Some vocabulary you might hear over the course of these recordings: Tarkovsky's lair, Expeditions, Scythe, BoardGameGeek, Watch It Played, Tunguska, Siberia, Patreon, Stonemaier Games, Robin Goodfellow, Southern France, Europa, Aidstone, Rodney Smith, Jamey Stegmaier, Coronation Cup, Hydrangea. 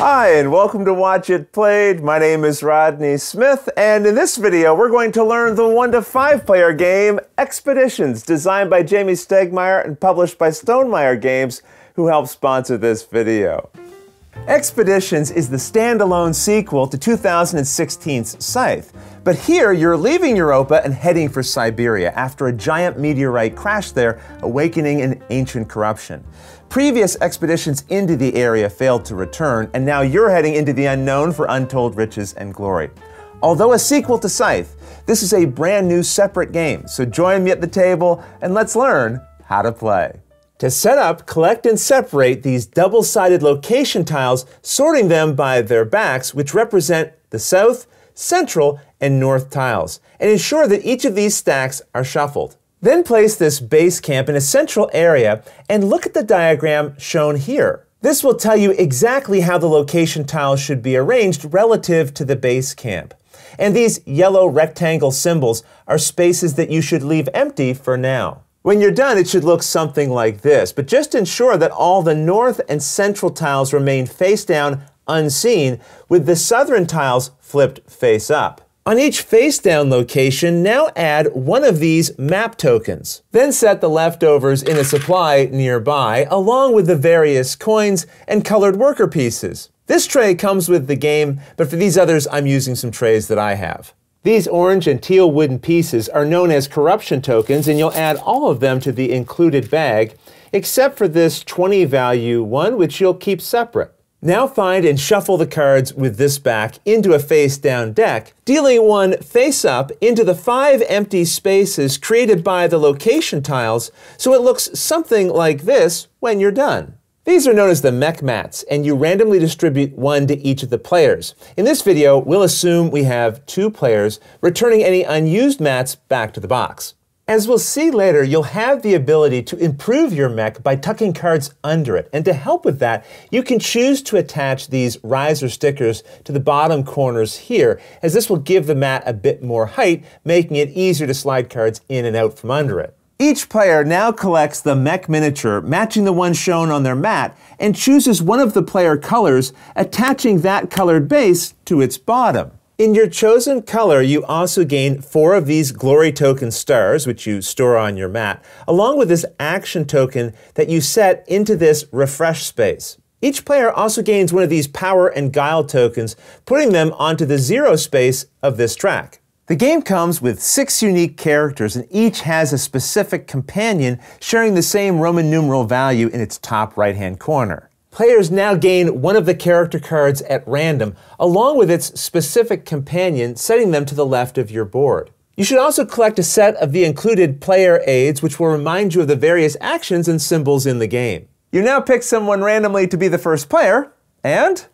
Hi, and welcome to Watch It Played. My name is Rodney Smith, and in this video, we're going to learn the 1-to-5 player game, Expeditions, designed by Jamey Stegmaier and published by Stonemaier Games, who helped sponsor this video. Expeditions is the standalone sequel to 2016's Scythe, but here you're leaving Europa and heading for Siberia after a giant meteorite crashed there, awakening an ancient corruption. Previous expeditions into the area failed to return, and now you're heading into the unknown for untold riches and glory. Although a sequel to Scythe, this is a brand new separate game, so join me at the table and let's learn how to play. To set up, collect, and separate these double-sided location tiles, sorting them by their backs, which represent the south, central, and north tiles, and ensure that each of these stacks are shuffled. Then place this base camp in a central area and look at the diagram shown here. This will tell you exactly how the location tiles should be arranged relative to the base camp. And these yellow rectangle symbols are spaces that you should leave empty for now. When you're done, it should look something like this, but just ensure that all the north and central tiles remain face down, unseen, with the southern tiles flipped face up. On each face down location, now add one of these map tokens. Then set the leftovers in a supply nearby, along with the various coins and colored worker pieces. This tray comes with the game, but for these others, I'm using some trays that I have. These orange and teal wooden pieces are known as corruption tokens, and you'll add all of them to the included bag, except for this 20 value one, which you'll keep separate. Now find and shuffle the cards with this back into a face-down deck, dealing one face-up into the 5 empty spaces created by the location tiles, so it looks something like this when you're done. These are known as the mech mats, and you randomly distribute one to each of the players. In this video, we'll assume we have 2 players, returning any unused mats back to the box. As we'll see later, you'll have the ability to improve your mech by tucking cards under it, and to help with that, you can choose to attach these riser stickers to the bottom corners here, as this will give the mat a bit more height, making it easier to slide cards in and out from under it. Each player now collects the mech miniature, matching the one shown on their mat, and chooses one of the player colors, attaching that colored base to its bottom. In your chosen color, you also gain 4 of these glory token stars, which you store on your mat, along with this action token that you set into this refresh space. Each player also gains one of these power and guile tokens, putting them onto the 0 space of this track. The game comes with 6 unique characters, and each has a specific companion sharing the same Roman numeral value in its top right-hand corner. Players now gain one of the character cards at random, along with its specific companion, setting them to the left of your board. You should also collect a set of the included player aids, which will remind you of the various actions and symbols in the game. You now pick someone randomly to be the first player, and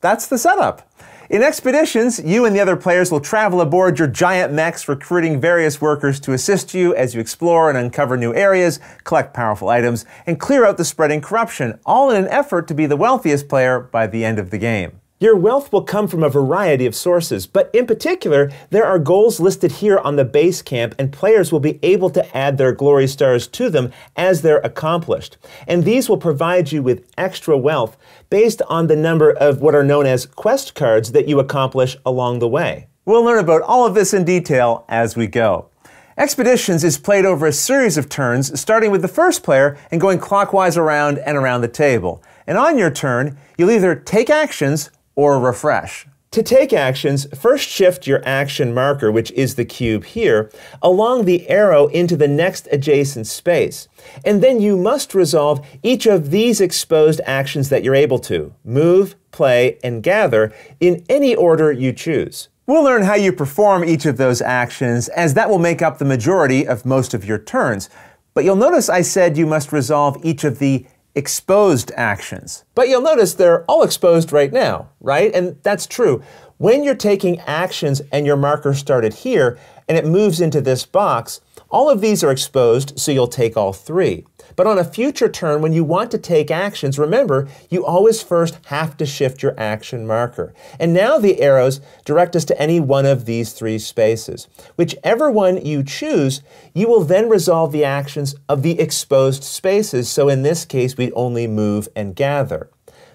that's the setup. In Expeditions, you and the other players will travel aboard your giant mechs, recruiting various workers to assist you as you explore and uncover new areas, collect powerful items, and clear out the spreading corruption, all in an effort to be the wealthiest player by the end of the game. Your wealth will come from a variety of sources, but in particular, there are goals listed here on the base camp, and players will be able to add their glory stars to them as they're accomplished. And these will provide you with extra wealth, based on the number of what are known as quest cards that you accomplish along the way. We'll learn about all of this in detail as we go. Expeditions is played over a series of turns, starting with the first player and going clockwise around and around the table. And on your turn, you'll either take actions or refresh. To take actions, first shift your action marker, which is the cube here, along the arrow into the next adjacent space. And then you must resolve each of these exposed actions that you're able to: move, play, and gather, in any order you choose. We'll learn how you perform each of those actions, as that will make up the majority of most of your turns. But you'll notice I said you must resolve each of the exposed actions. But you'll notice they're all exposed right now, right? And that's true. When you're taking actions and your marker started here and it moves into this box, all of these are exposed, so you'll take all 3. But on a future turn, when you want to take actions, remember, you always first have to shift your action marker. And now the arrows direct us to any one of these 3 spaces. Whichever one you choose, you will then resolve the actions of the exposed spaces, so in this case, we only move and gather.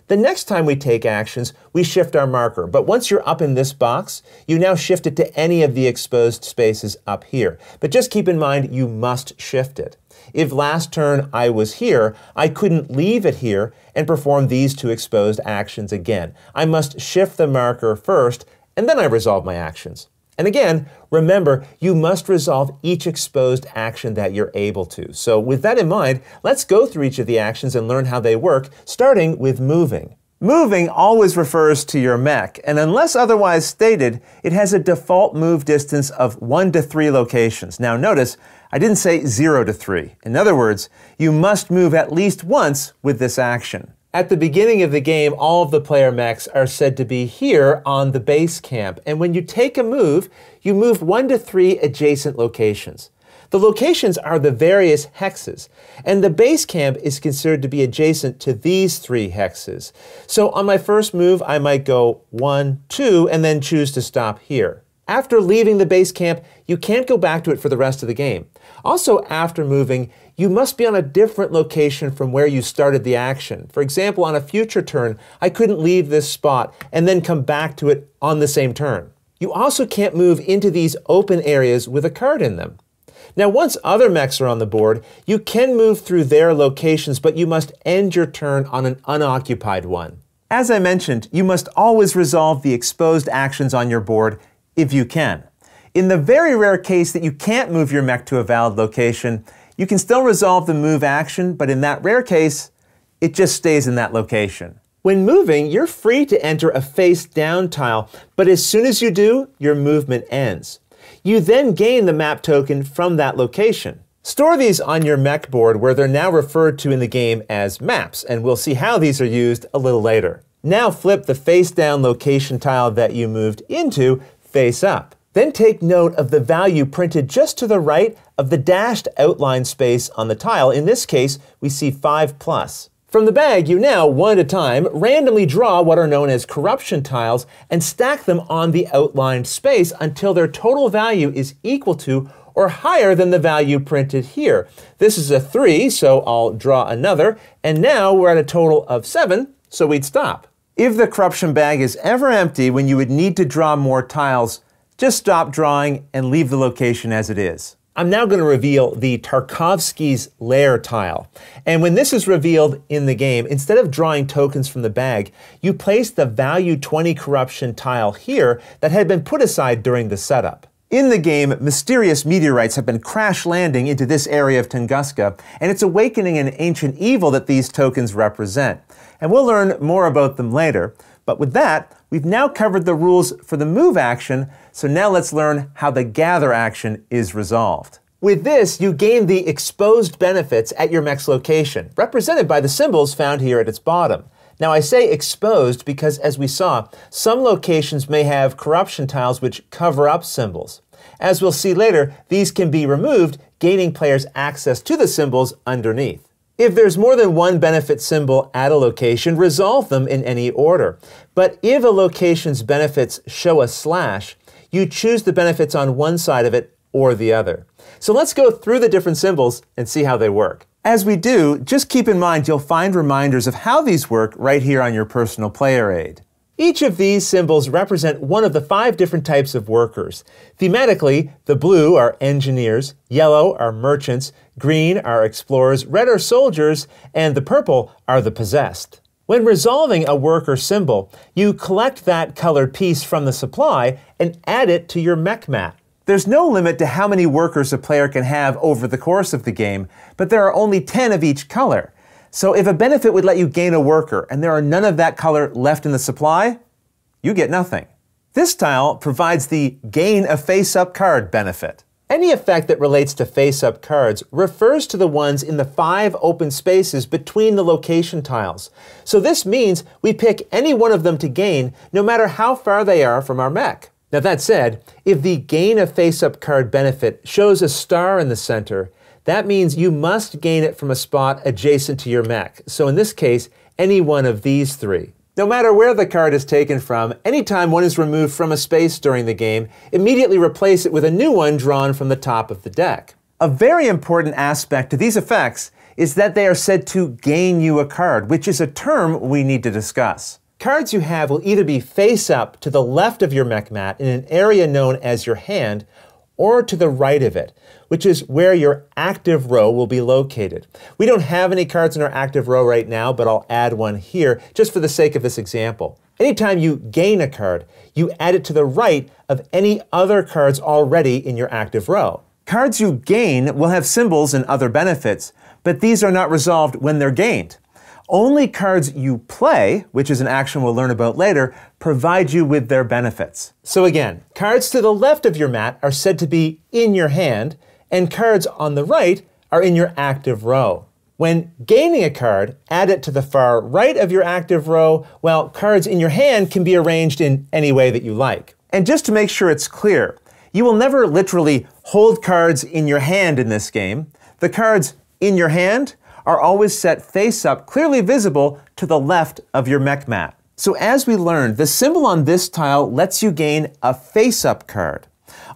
The next time we take actions, we shift our marker. But once you're up in this box, you now shift it to any of the exposed spaces up here. But just keep in mind, you must shift it. If last turn I was here, I couldn't leave it here and perform these two exposed actions again. I must shift the marker first, and then I resolve my actions. And again, remember, you must resolve each exposed action that you're able to. So with that in mind, let's go through each of the actions and learn how they work, starting with moving. Moving always refers to your mech, and unless otherwise stated, it has a default move distance of 1 to 3 locations. Now notice, I didn't say 0 to 3. In other words, you must move at least once with this action. At the beginning of the game, all of the player mechs are said to be here on the base camp, and when you take a move, you move 1 to 3 adjacent locations. The locations are the various hexes, and the base camp is considered to be adjacent to these 3 hexes. So on my first move, I might go 1, 2, and then choose to stop here. After leaving the base camp, you can't go back to it for the rest of the game. Also, after moving, you must be on a different location from where you started the action. For example, on a future turn, I couldn't leave this spot and then come back to it on the same turn. You also can't move into these open areas with a card in them. Now, once other mechs are on the board, you can move through their locations, but you must end your turn on an unoccupied one. As I mentioned, you must always resolve the exposed actions on your board if you can. In the very rare case that you can't move your mech to a valid location, you can still resolve the move action, but in that rare case, it just stays in that location. When moving, you're free to enter a face-down tile, but as soon as you do, your movement ends. You then gain the map token from that location. Store these on your mech board, where they're now referred to in the game as maps, and we'll see how these are used a little later. Now flip the face-down location tile that you moved into face up. Then take note of the value printed just to the right of the dashed outline space on the tile. In this case, we see 5+. From the bag, you now, one at a time, randomly draw what are known as corruption tiles and stack them on the outlined space until their total value is equal to or higher than the value printed here. This is a 3, so I'll draw another, and now we're at a total of 7, so we'd stop. If the corruption bag is ever empty when you would need to draw more tiles, just stop drawing and leave the location as it is. I'm now going to reveal the Tarkovsky's lair tile. And when this is revealed in the game, instead of drawing tokens from the bag, you place the value 20 corruption tile here that had been put aside during the setup. In the game, mysterious meteorites have been crash landing into this area of Tunguska, and it's awakening an ancient evil that these tokens represent. And we'll learn more about them later. But with that, we've now covered the rules for the move action, so now let's learn how the gather action is resolved. With this, you gain the exposed benefits at your mech's location, represented by the symbols found here at its bottom. Now I say exposed because, as we saw, some locations may have corruption tiles which cover up symbols. As we'll see later, these can be removed, gaining players access to the symbols underneath. If there's more than one benefit symbol at a location, resolve them in any order. But if a location's benefits show a slash, you choose the benefits on one side of it or the other. So let's go through the different symbols and see how they work. As we do, just keep in mind you'll find reminders of how these work right here on your personal player aid. Each of these symbols represent one of the 5 different types of workers. Thematically, the blue are engineers, yellow are merchants, green are explorers, red are soldiers, and the purple are the possessed. When resolving a worker symbol, you collect that colored piece from the supply and add it to your mech map. There's no limit to how many workers a player can have over the course of the game, but there are only 10 of each color. So if a benefit would let you gain a worker, and there are none of that color left in the supply, you get nothing. This tile provides the gain a face-up card benefit. Any effect that relates to face-up cards refers to the ones in the 5 open spaces between the location tiles. So this means we pick any one of them to gain, no matter how far they are from our mech. Now that said, if the gain a face-up card benefit shows a star in the center, that means you must gain it from a spot adjacent to your mech, so in this case, any one of these 3. No matter where the card is taken from, anytime one is removed from a space during the game, immediately replace it with a new one drawn from the top of the deck. A very important aspect to these effects is that they are said to gain you a card, which is a term we need to discuss. Cards you have will either be face up to the left of your mech mat in an area known as your hand, or to the right of it, which is where your active row will be located. We don't have any cards in our active row right now, but I'll add one here just for the sake of this example. Anytime you gain a card, you add it to the right of any other cards already in your active row. Cards you gain will have symbols and other benefits, but these are not resolved when they're gained. Only cards you play, which is an action we'll learn about later, provide you with their benefits. So again, cards to the left of your mat are said to be in your hand, and cards on the right are in your active row. When gaining a card, add it to the far right of your active row, while cards in your hand can be arranged in any way that you like. And just to make sure it's clear, you will never literally hold cards in your hand in this game. The cards in your hand are always set face up, clearly visible to the left of your mech mat. So as we learned, the symbol on this tile lets you gain a face up card.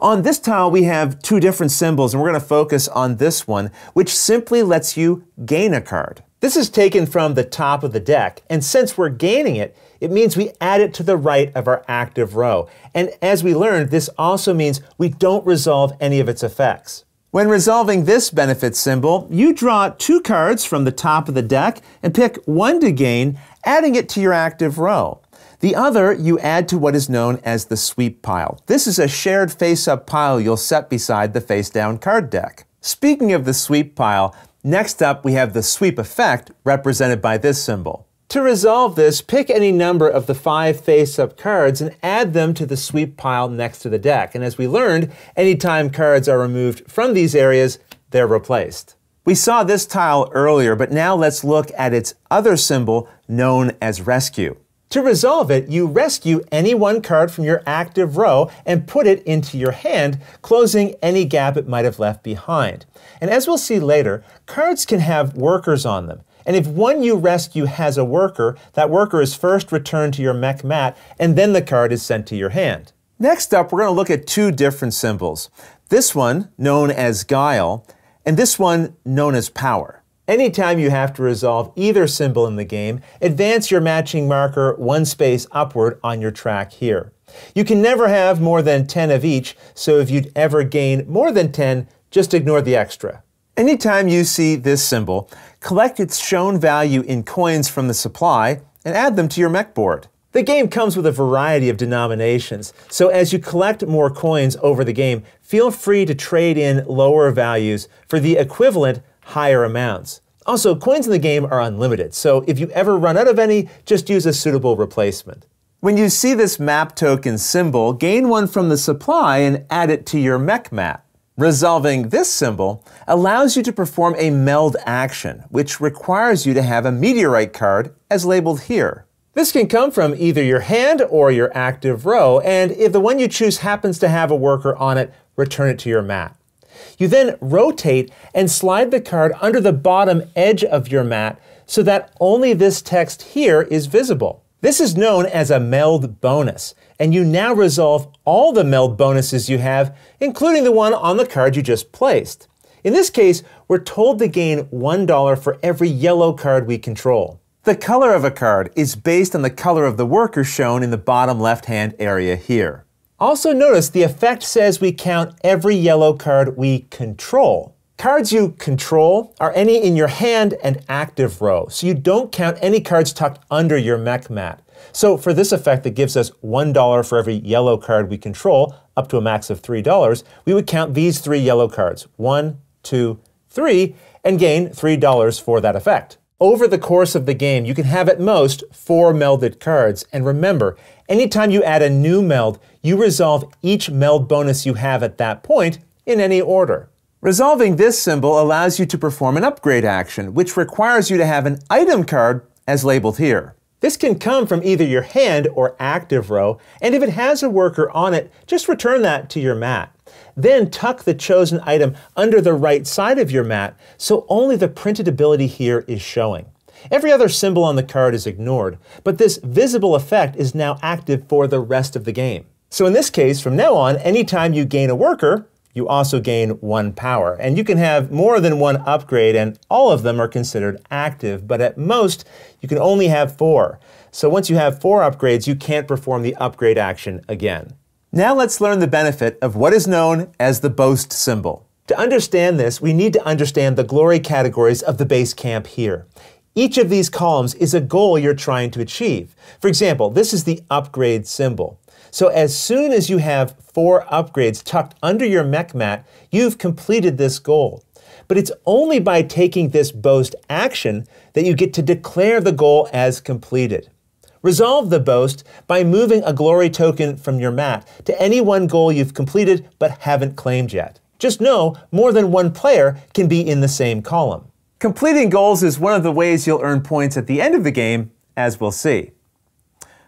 On this tile we have two different symbols, and we're going to focus on this one, which simply lets you gain a card. This is taken from the top of the deck, and since we're gaining it, it means we add it to the right of our active row. And as we learned, this also means we don't resolve any of its effects. When resolving this benefit symbol, you draw two cards from the top of the deck and pick one to gain, adding it to your active row. The other you add to what is known as the sweep pile. This is a shared face-up pile you'll set beside the face-down card deck. Speaking of the sweep pile, next up we have the sweep effect, represented by this symbol. To resolve this, pick any number of the 5 face-up cards and add them to the sweep pile next to the deck. And as we learned, anytime cards are removed from these areas, they're replaced. We saw this tile earlier, but now let's look at its other symbol, known as rescue. To resolve it, you rescue any one card from your active row and put it into your hand, closing any gap it might have left behind. And as we'll see later, cards can have workers on them. And if one you rescue has a worker, that worker is first returned to your mech mat, and then the card is sent to your hand. Next up, we're going to look at two different symbols. This one, known as guile, and this one, known as power. Anytime you have to resolve either symbol in the game, advance your matching marker one space upward on your track here. You can never have more than 10 of each, so if you'd ever gain more than 10, just ignore the extra. Anytime you see this symbol, collect its shown value in coins from the supply and add them to your mech board. The game comes with a variety of denominations, so as you collect more coins over the game, feel free to trade in lower values for the equivalent higher amounts. Also, coins in the game are unlimited, so if you ever run out of any, just use a suitable replacement. When you see this map token symbol, gain one from the supply and add it to your mech map. Resolving this symbol allows you to perform a meld action, which requires you to have a meteorite card, as labeled here. This can come from either your hand or your active row, and if the one you choose happens to have a worker on it, return it to your mat. You then rotate and slide the card under the bottom edge of your mat so that only this text here is visible. This is known as a meld bonus, and you now resolve all the meld bonuses you have, including the one on the card you just placed. In this case, we're told to gain $1 for every yellow card we control. The color of a card is based on the color of the worker shown in the bottom left-hand area here. Also notice the effect says we count every yellow card we control. Cards you control are any in your hand and active row, so you don't count any cards tucked under your mech mat. So for this effect that gives us $1 for every yellow card we control, up to a max of $3, we would count these 3 yellow cards, 1, 2, 3, and gain $3 for that effect. Over the course of the game, you can have at most 4 melded cards, and remember, anytime you add a new meld, you resolve each meld bonus you have at that point in any order. Resolving this symbol allows you to perform an upgrade action, which requires you to have an item card, as labeled here. This can come from either your hand or active row, and if it has a worker on it, just return that to your mat. Then tuck the chosen item under the right side of your mat, so only the printed ability here is showing. Every other symbol on the card is ignored, but this visible effect is now active for the rest of the game. So in this case, from now on, anytime you gain a worker, you also gain one power. And you can have more than one upgrade, and all of them are considered active, but at most you can only have 4. So once you have 4 upgrades, you can't perform the upgrade action again. Now let's learn the benefit of what is known as the boast symbol. To understand this, we need to understand the glory categories of the base camp here. Each of these columns is a goal you're trying to achieve. For example, this is the upgrade symbol. So as soon as you have 4 upgrades tucked under your mech mat, you've completed this goal. But it's only by taking this boast action that you get to declare the goal as completed. Resolve the boast by moving a glory token from your mat to any one goal you've completed but haven't claimed yet. Just know, more than one player can be in the same column. Completing goals is one of the ways you'll earn points at the end of the game, as we'll see.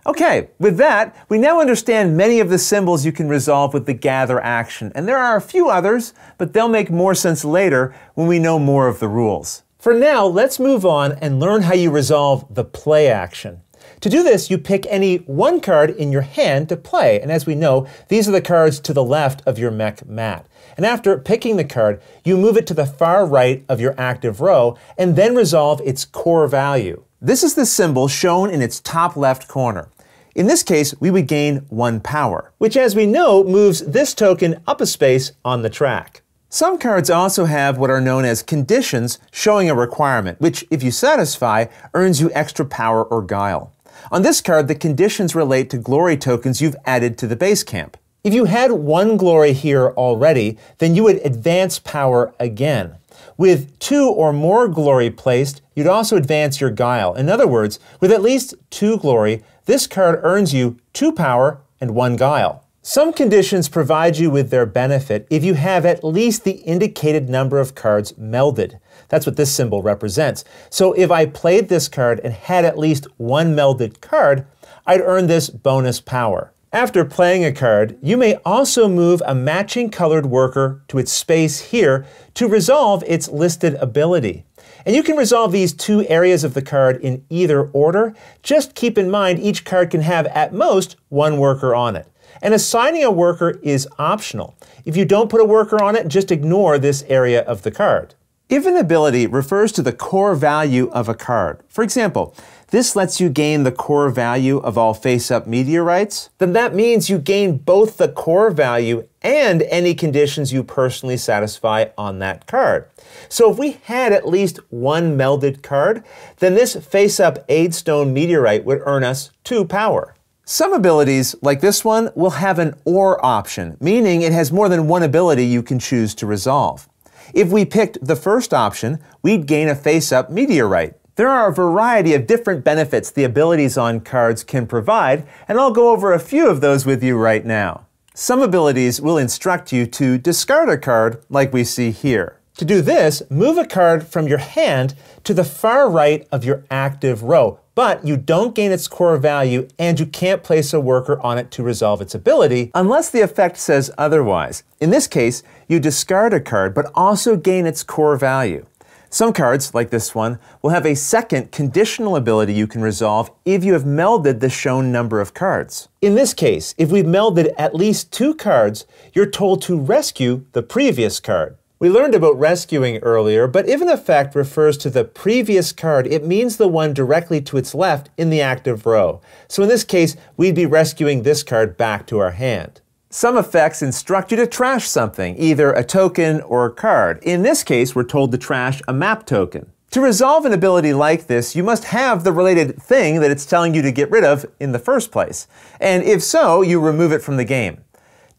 Okay, with that, we now understand many of the symbols you can resolve with the gather action, and there are a few others, but they'll make more sense later when we know more of the rules. For now, let's move on and learn how you resolve the play action. To do this, you pick any one card in your hand to play, and as we know, these are the cards to the left of your mech mat. And after picking the card, you move it to the far right of your active row, and then resolve its core value. This is the symbol shown in its top left corner. In this case, we would gain 1 power, which as we know, moves this token up a space on the track. Some cards also have what are known as conditions showing a requirement, which if you satisfy, earns you extra power or guile. On this card, the conditions relate to glory tokens you've added to the base camp. If you had 1 glory here already, then you would advance power again. With 2 or more glory placed, you'd also advance your guile. In other words, with at least 2 glory, this card earns you 2 power and 1 guile. Some conditions provide you with their benefit if you have at least the indicated number of cards melded. That's what this symbol represents. So if I played this card and had at least 1 melded card, I'd earn this bonus power. After playing a card, you may also move a matching colored worker to its space here to resolve its listed ability. And you can resolve these 2 areas of the card in either order. Just keep in mind each card can have at most 1 worker on it. And assigning a worker is optional. If you don't put a worker on it, just ignore this area of the card. If an ability refers to the core value of a card, for example, this lets you gain the core value of all face-up meteorites, then that means you gain both the core value and any conditions you personally satisfy on that card. So if we had at least 1 melded card, then this face-up Aidstone meteorite would earn us 2 power. Some abilities, like this one, will have an OR option, meaning it has more than one ability you can choose to resolve. If we picked the first option, we'd gain a face-up meteorite. There are a variety of different benefits the abilities on cards can provide, and I'll go over a few of those with you right now. Some abilities will instruct you to discard a card, like we see here. To do this, move a card from your hand to the far right of your active row, but you don't gain its core value and you can't place a worker on it to resolve its ability unless the effect says otherwise. In this case, you discard a card but also gain its core value. Some cards, like this one, will have a second conditional ability you can resolve if you have melded the shown number of cards. In this case, if we've melded at least 2 cards, you're told to rescue the previous card. We learned about rescuing earlier, but if an effect refers to the previous card, it means the one directly to its left in the active row. So in this case, we'd be rescuing this card back to our hand. Some effects instruct you to trash something, either a token or a card. In this case, we're told to trash a map token. To resolve an ability like this, you must have the related thing that it's telling you to get rid of in the first place. And if so, you remove it from the game.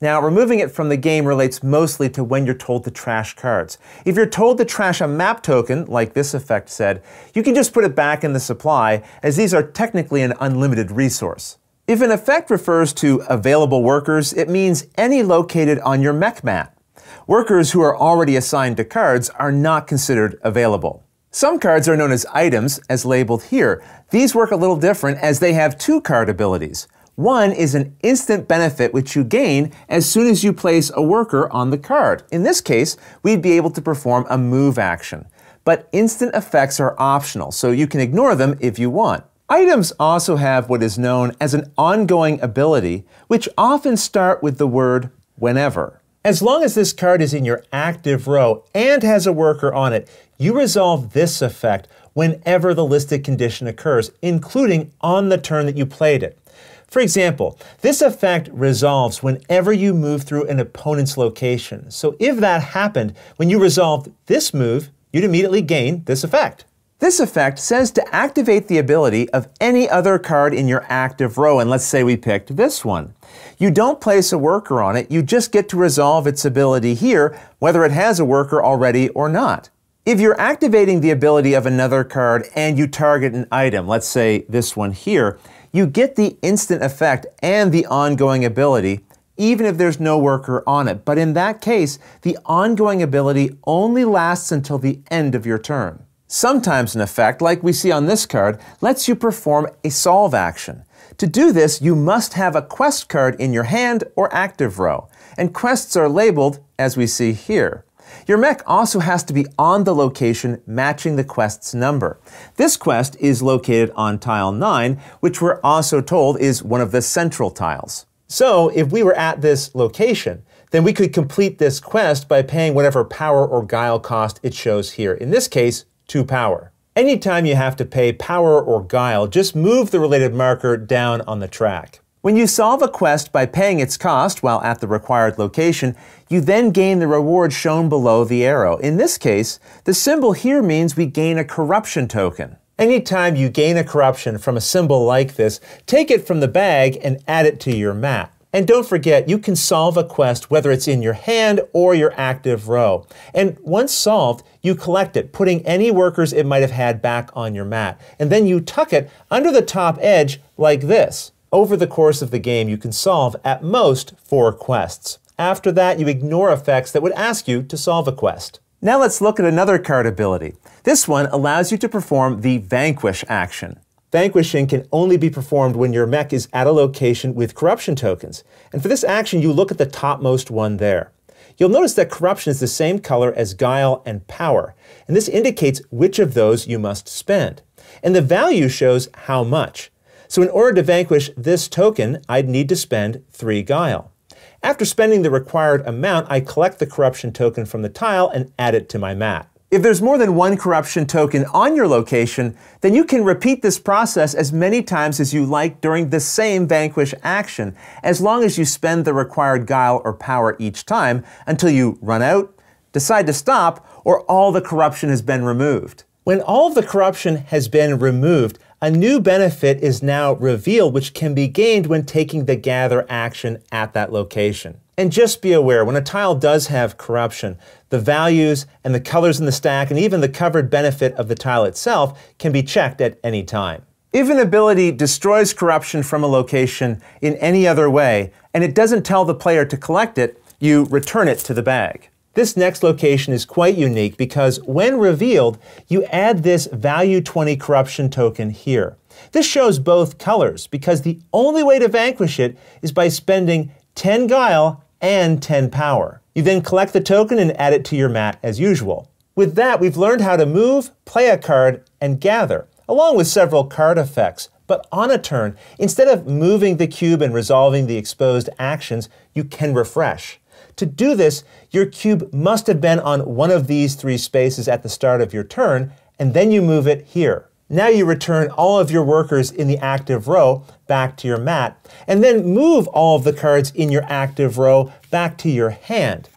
Now, removing it from the game relates mostly to when you're told to trash cards. If you're told to trash a map token, like this effect said, you can just put it back in the supply, as these are technically an unlimited resource. If an effect refers to available workers, it means any located on your mech mat. Workers who are already assigned to cards are not considered available. Some cards are known as items, as labeled here. These work a little different as they have 2 card abilities. One is an instant benefit which you gain as soon as you place a worker on the card. In this case, we'd be able to perform a move action. But instant effects are optional, so you can ignore them if you want. Items also have what is known as an ongoing ability, which often start with the word whenever. As long as this card is in your active row and has a worker on it, you resolve this effect whenever the listed condition occurs, including on the turn that you played it. For example, this effect resolves whenever you move through an opponent's location. So if that happened, when you resolved this move, you'd immediately gain this effect. This effect says to activate the ability of any other card in your active row, and let's say we picked this one. You don't place a worker on it, you just get to resolve its ability here, whether it has a worker already or not. If you're activating the ability of another card and you target an item, let's say this one here, you get the instant effect and the ongoing ability, even if there's no worker on it. But in that case, the ongoing ability only lasts until the end of your turn. Sometimes an effect, like we see on this card, lets you perform a solve action. To do this, you must have a quest card in your hand or active row, and quests are labeled as we see here. Your mech also has to be on the location matching the quest's number. This quest is located on tile 9, which we're also told is one of the central tiles. So if we were at this location, then we could complete this quest by paying whatever power or guile cost it shows here. In this case, 2 power. Anytime you have to pay power or guile, just move the related marker down on the track. When you solve a quest by paying its cost while at the required location, you then gain the reward shown below the arrow. In this case, the symbol here means we gain a corruption token. Anytime you gain a corruption from a symbol like this, take it from the bag and add it to your map. And don't forget, you can solve a quest whether it's in your hand or your active row. And once solved, you collect it, putting any workers it might have had back on your mat. And then you tuck it under the top edge like this. Over the course of the game, you can solve at most 4 quests. After that, you ignore effects that would ask you to solve a quest. Now let's look at another card ability. This one allows you to perform the Vanquish action. Vanquishing can only be performed when your mech is at a location with corruption tokens. And for this action, you look at the topmost one there. You'll notice that corruption is the same color as guile and power, and this indicates which of those you must spend. And the value shows how much. So in order to vanquish this token, I'd need to spend 3 guile. After spending the required amount, I collect the corruption token from the tile and add it to my mat. If there's more than 1 corruption token on your location, then you can repeat this process as many times as you like during the same vanquish action, as long as you spend the required guile or power each time until you run out, decide to stop, or all the corruption has been removed. When all of the corruption has been removed, a new benefit is now revealed, which can be gained when taking the gather action at that location. And just be aware, when a tile does have corruption, the values and the colors in the stack and even the covered benefit of the tile itself can be checked at any time. If an ability destroys corruption from a location in any other way, and it doesn't tell the player to collect it, you return it to the bag. This next location is quite unique because when revealed, you add this value 20 corruption token here. This shows both colors because the only way to vanquish it is by spending 10 guile and 10 power. You then collect the token and add it to your mat as usual. With that, we've learned how to move, play a card, and gather, along with several card effects. But on a turn, instead of moving the cube and resolving the exposed actions, you can refresh. To do this, your cube must have been on one of these 3 spaces at the start of your turn, and then you move it here. Now you return all of your workers in the active row back to your mat, and then move all of the cards in your active row back to your hand.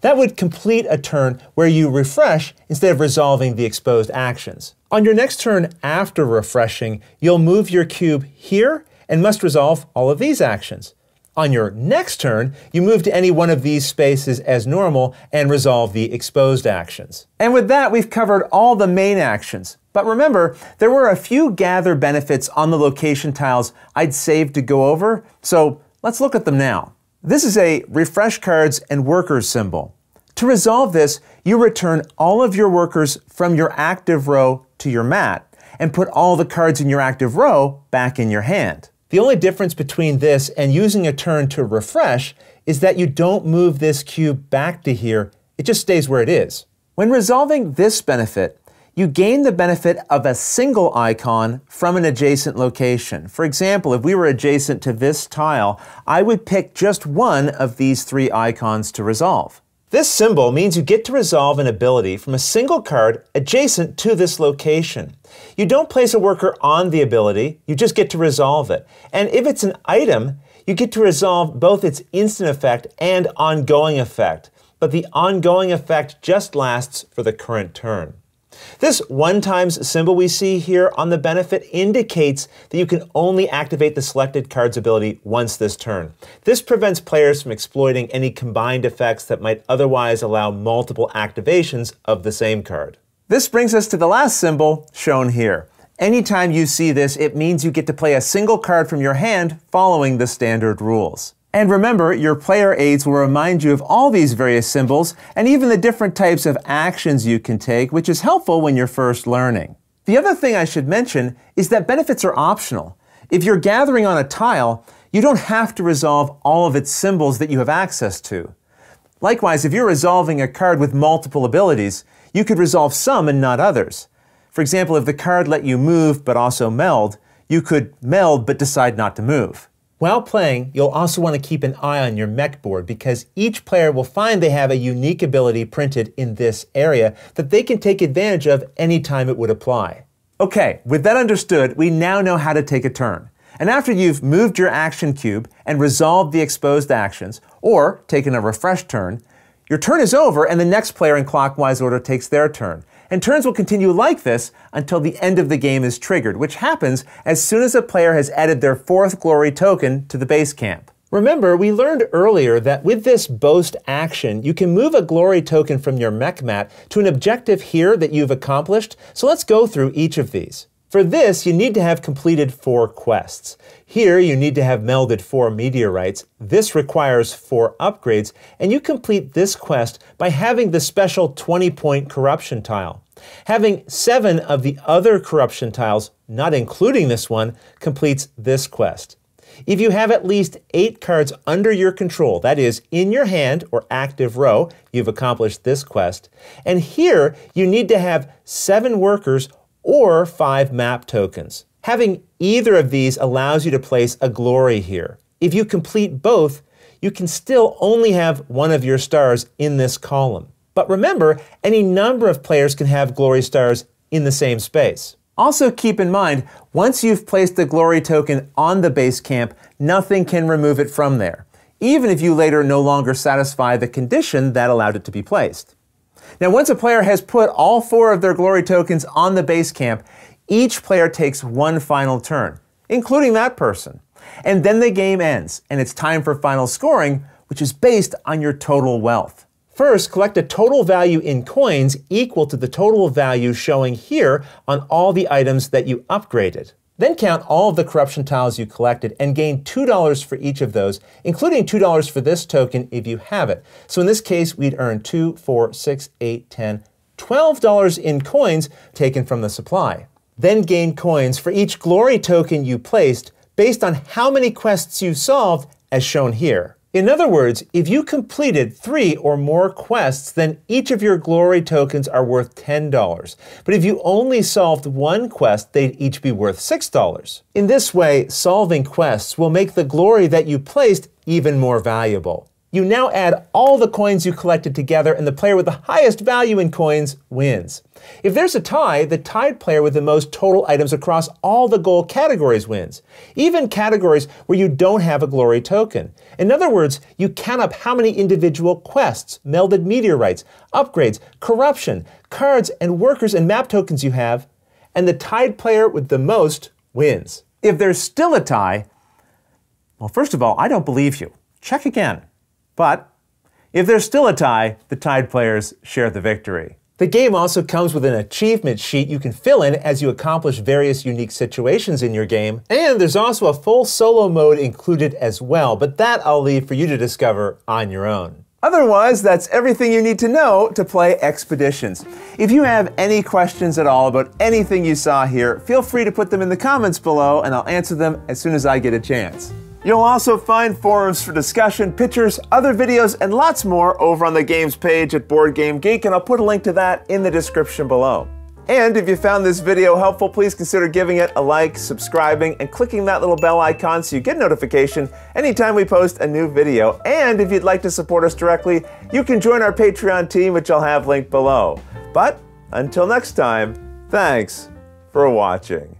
That would complete a turn where you refresh instead of resolving the exposed actions. On your next turn after refreshing, you'll move your cube here and must resolve all of these actions. On your next turn, you move to any one of these spaces as normal and resolve the exposed actions. And with that, we've covered all the main actions. But remember, there were a few gather benefits on the location tiles I'd saved to go over, so let's look at them now. This is a refresh cards and workers symbol. To resolve this, you return all of your workers from your active row to your mat, and put all the cards in your active row back in your hand. The only difference between this and using a turn to refresh is that you don't move this cube back to here, it just stays where it is. When resolving this benefit, you gain the benefit of a single icon from an adjacent location. For example, if we were adjacent to this tile, I would pick just one of these three icons to resolve. This symbol means you get to resolve an ability from a single card adjacent to this location. You don't place a worker on the ability, you just get to resolve it. And if it's an item, you get to resolve both its instant effect and ongoing effect. But the ongoing effect just lasts for the current turn. This one-times symbol we see here on the benefit indicates that you can only activate the selected card's ability once this turn. This prevents players from exploiting any combined effects that might otherwise allow multiple activations of the same card. This brings us to the last symbol shown here. Anytime you see this, it means you get to play a single card from your hand following the standard rules. And remember, your player aids will remind you of all these various symbols and even the different types of actions you can take, which is helpful when you're first learning. The other thing I should mention is that benefits are optional. If you're gathering on a tile, you don't have to resolve all of its symbols that you have access to. Likewise, if you're resolving a card with multiple abilities, you could resolve some and not others. For example, if the card let you move but also meld, you could meld but decide not to move. While playing, you'll also want to keep an eye on your mech board because each player will find they have a unique ability printed in this area that they can take advantage of anytime it would apply. Okay, with that understood, we now know how to take a turn. And after you've moved your action cube and resolved the exposed actions, or taken a refresh turn, your turn is over and the next player in clockwise order takes their turn. And turns will continue like this until the end of the game is triggered, which happens as soon as a player has added their fourth glory token to the base camp. Remember, we learned earlier that with this boast action, you can move a glory token from your mech mat to an objective here that you've accomplished, so let's go through each of these. For this, you need to have completed 4 quests. Here, you need to have melded 4 meteorites. This requires 4 upgrades, and you complete this quest by having the special 20-point corruption tile. Having 7 of the other corruption tiles, not including this one, completes this quest. If you have at least 8 cards under your control, that is, in your hand or active row, you've accomplished this quest. And here, you need to have 7 workers or 5 map tokens. Having either of these allows you to place a glory here. If you complete both, you can still only have one of your stars in this column. But remember, any number of players can have glory stars in the same space. Also keep in mind, once you've placed the glory token on the base camp, nothing can remove it from there, even if you later no longer satisfy the condition that allowed it to be placed. Now, once a player has put all 4 of their glory tokens on the base camp, each player takes one final turn, including that person. And then the game ends, and it's time for final scoring, which is based on your total wealth. First, collect a total value in coins equal to the total value showing here on all the items that you upgraded. Then count all of the corruption tiles you collected and gain $2 for each of those, including $2 for this token if you have it. So in this case, we'd earn 2, 4, 6, 8, 10, $12 in coins taken from the supply. Then gain coins for each glory token you placed based on how many quests you solved as shown here. In other words, if you completed 3 or more quests, then each of your glory tokens are worth $10. But if you only solved one quest, they'd each be worth $6. In this way, solving quests will make the glory that you placed even more valuable. You now add all the coins you collected together, and the player with the highest value in coins wins. If there's a tie, the tied player with the most total items across all the goal categories wins, even categories where you don't have a glory token. In other words, you count up how many individual quests, melded meteorites, upgrades, corruption, cards and workers and map tokens you have, and the tied player with the most wins. If there's still a tie, well, first of all, I don't believe you. Check again. But if there's still a tie, the tied players share the victory. The game also comes with an achievement sheet you can fill in as you accomplish various unique situations in your game, and there's also a full solo mode included as well, but that I'll leave for you to discover on your own. Otherwise, that's everything you need to know to play Expeditions. If you have any questions at all about anything you saw here, feel free to put them in the comments below and I'll answer them as soon as I get a chance. You'll also find forums for discussion, pictures, other videos, and lots more over on the games page at BoardGameGeek, and I'll put a link to that in the description below. And if you found this video helpful, please consider giving it a like, subscribing, and clicking that little bell icon so you get notification anytime we post a new video. And if you'd like to support us directly, you can join our Patreon team, which I'll have linked below. But until next time, thanks for watching.